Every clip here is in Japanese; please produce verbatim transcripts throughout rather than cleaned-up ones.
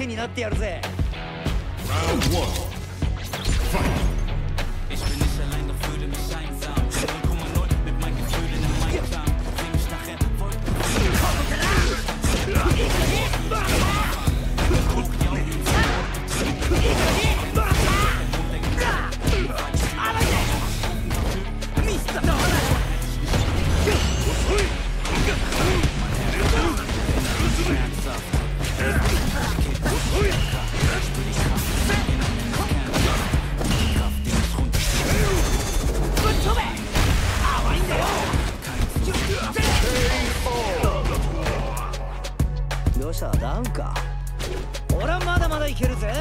手になってやるぜ。どうした？ダウンか。俺はまだまだいけるぜ。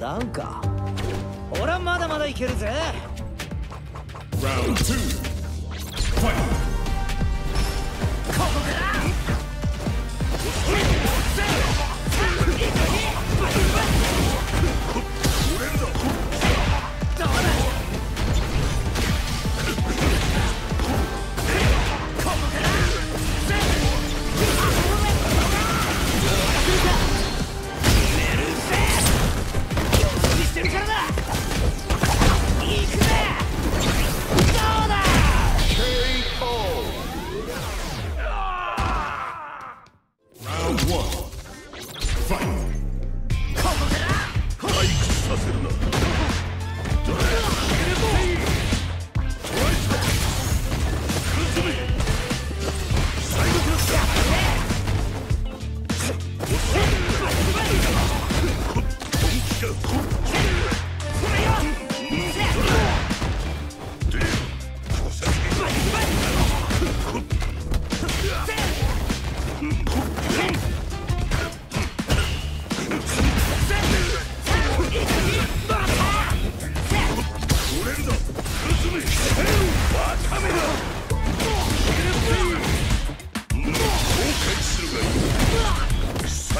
ダウンか。俺はまだまだいけるぜ。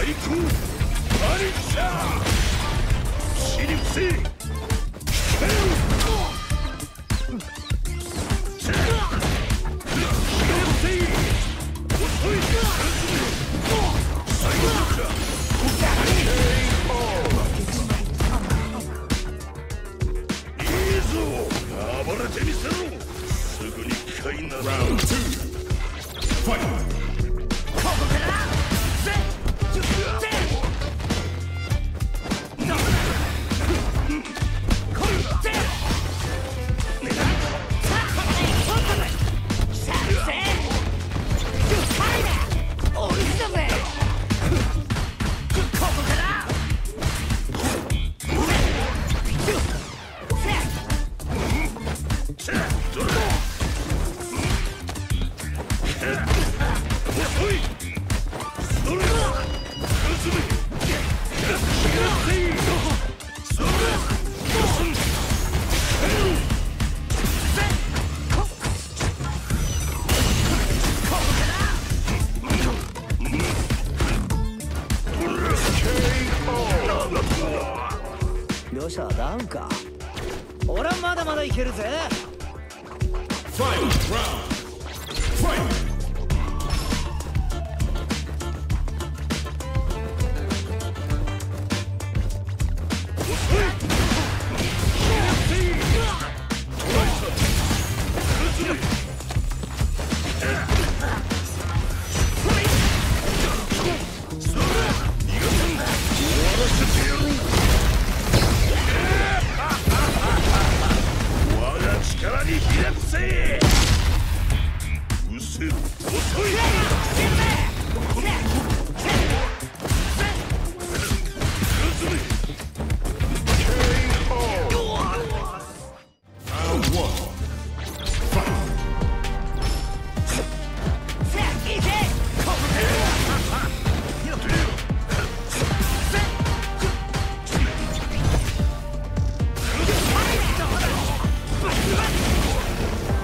이쿠 아리차 신입생 Round two, fight!なん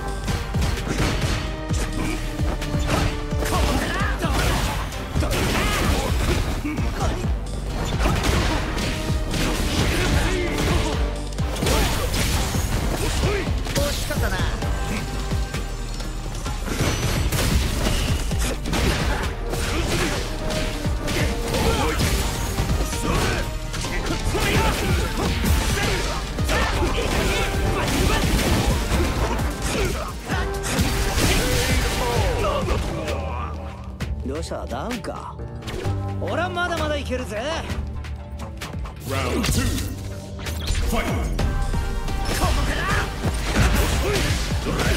か俺はまだまだいけるぜ。 ラウンドツー ファイト。ここからドライブ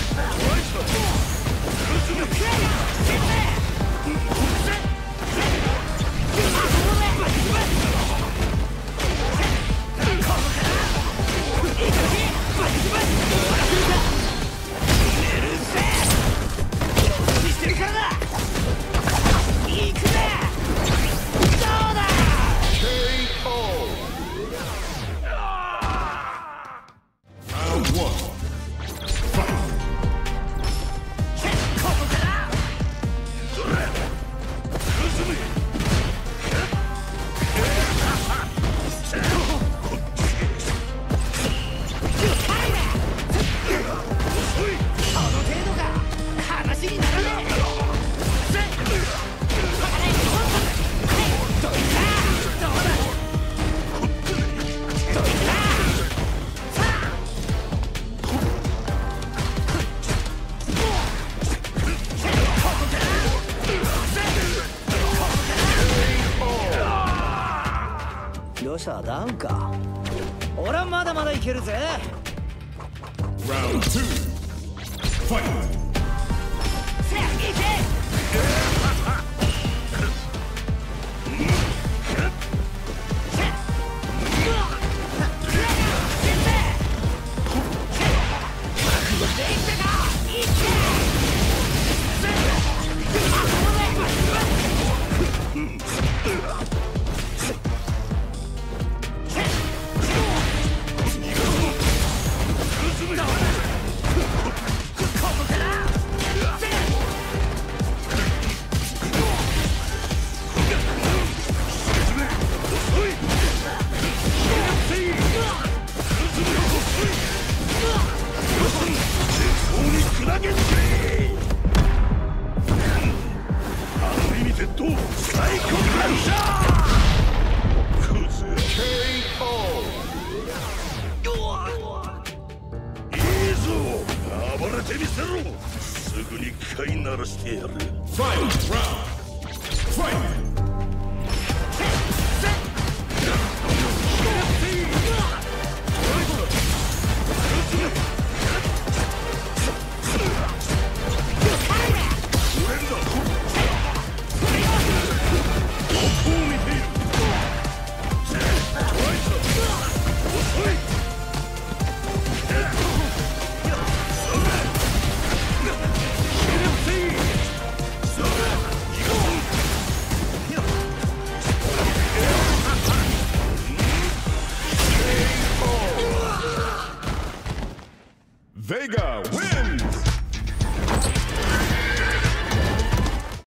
なんか俺はまだまだいけるぜ。 ラウンドツー ファイト。 ここからに鳴らしてやる。ファイトラウンドファイト。 Vega wins!